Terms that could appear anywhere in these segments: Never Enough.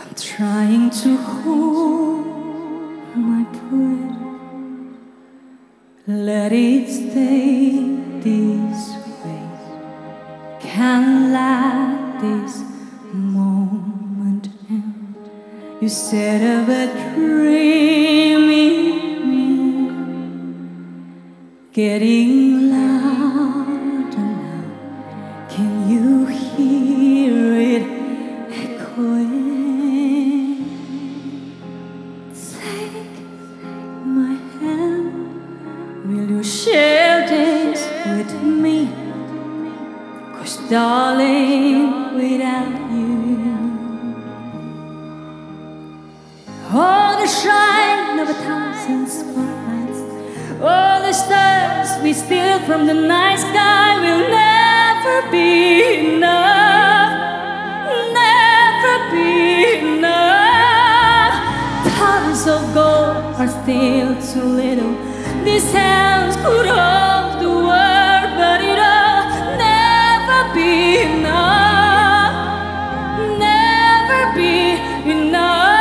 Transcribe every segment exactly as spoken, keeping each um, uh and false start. I'm trying to hold my breath, let it stay this way. Can't let this moment end. You set up a dream in me, getting louder now. Can you hear it echoing? Take my hand, will you share this with me? 'Cause darling, without you, all the shine of a thousand spotlights, all the stars we steal from the night sky will never be enough, never be enough. Towers of gold are still too little. These hands could hold the world, but it all never be enough, never be enough.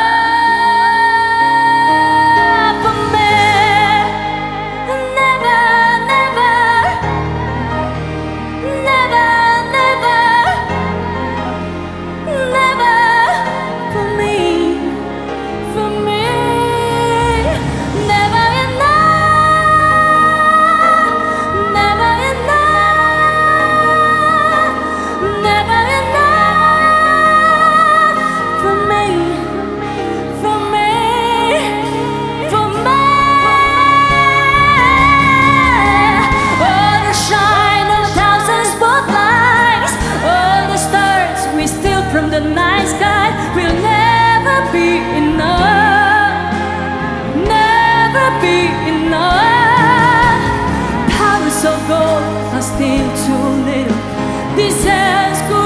Could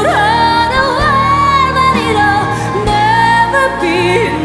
hold the world, but it'll never be